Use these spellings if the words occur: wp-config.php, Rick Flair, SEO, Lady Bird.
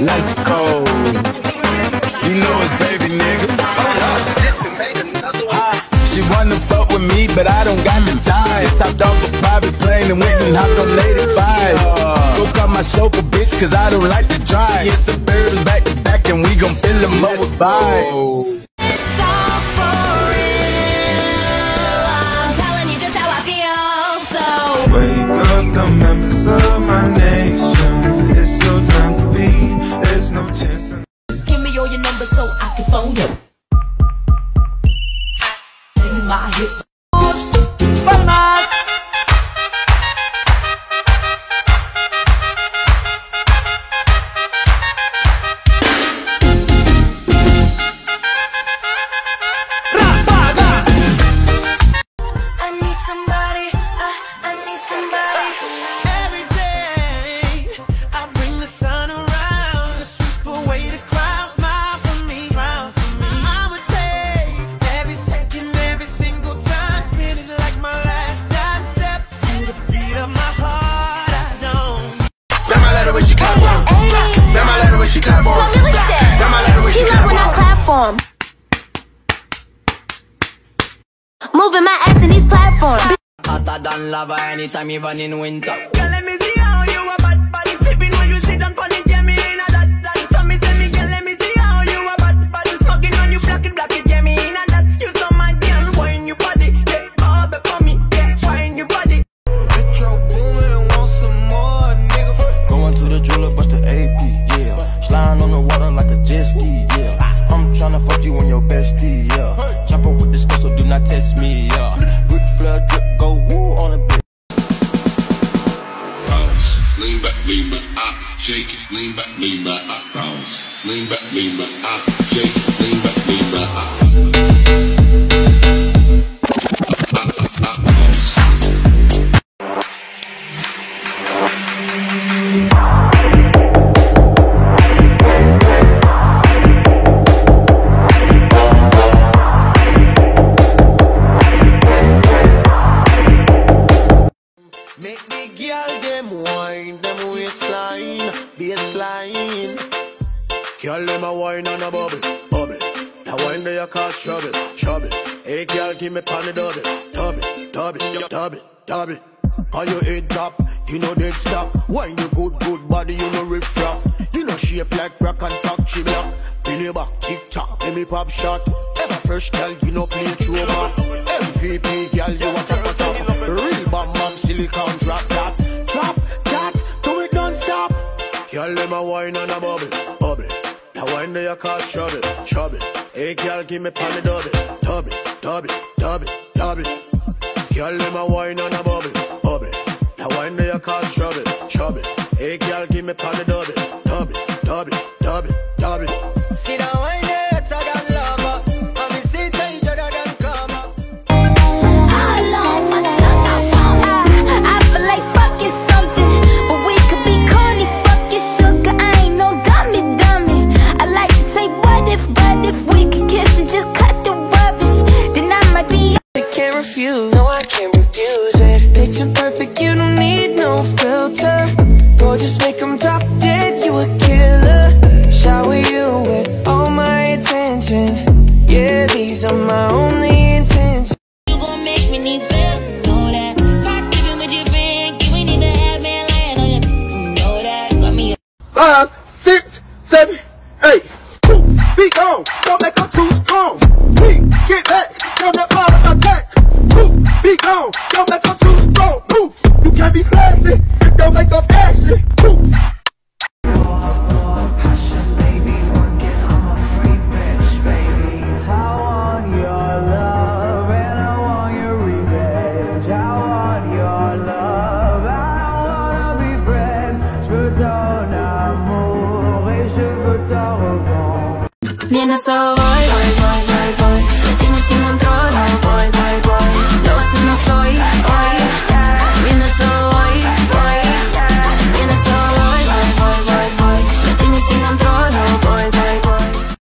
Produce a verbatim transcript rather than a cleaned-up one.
Let's go. You know it's baby nigga. She wanna fuck with me, but I don't got the time. Just hopped off a private plane and went and hopped on Lady Bird. Go cut my chauffeur, bitch, cause I don't like to drive. It's a bird back to back and we gon' fill them up with vibes. Wake up the members of my nation. It's still time to be. There's no chance. Give me all your numbers so I can phone you. See my hips. Vamos. Moving my ass in these platforms. Hotter than lava anytime, even in winter. Girl, let me see how you a bad body sipping when you sit down for the jammy in a that that. So me tell me, girl, let me see how you a bad body smoking on you black it, black it, jammy in a that. You so mad, girl, wind your body, yeah, all before me, yeah, wind your body. Metro booming, want some more, nigga. Going to the jeweler, bust the A P, yeah. Sliding on the water like a jet ski, yeah. I'm tryna fuck you on your bestie, yeah. Chopper with this girl, so do not test me, yeah. Rick Flair drip, go woo on a bitch. Bounce, lean back, lean back, ah, shake it. Lean back, lean back, ah, bounce. Lean back, lean back, ah, shake it. Lean back, lean back, ah. Ah, ah, ah, bounce. Girl, let me wine on a bubble, bubble. Now wine there cause trouble, trouble. Hey girl, give me pan the double, double, double, double, double. Call your head top, you know dead stop. Wine you good, good body, you know riff raff. You know shape like rock and talk she black. Billy back, tick tock, let me pop shot. Ever fresh girl, you know play true man. M V P girl, you a top of top. Real bad man, silicone drop that, drop that, till it don't stop. Girl, let me wine on a bubble, bubble. Now wine do you cause trouble, trouble. Hey girl, give me pan the double, double, double, double, double. Girl, let me wine on a bubble, bubble. Now wine do you cause trouble, trouble. Hey girl, give me pan the double, double, double, double, double. See the wine there, it's a gun lover. And we see things other than karma. All along my tongue, I saw. I feel like fucking something, but we could be corny, fucking sugar. I ain't no dummy, dummy. I like to say, what if, but if we could kiss and just cut the rubbish, then I might be. I can't refuse, no, I can't refuse it. Picture perfect, you don't need no filter. Go just make them drop dead, you a killer. Shower you with all my attention. Yeah, these are my only intentions. You gon' make me need better, know that. Cock even with your friend, you ain't even have man lying on you. Know that, got me. Five, six, seven, eight. Two, be gone, don't make her too strong. We get back, don't let bottom attack. Two, be gone, don't make her too strong. Move, you can't be classy, if don't make up action. Two. Minnesota.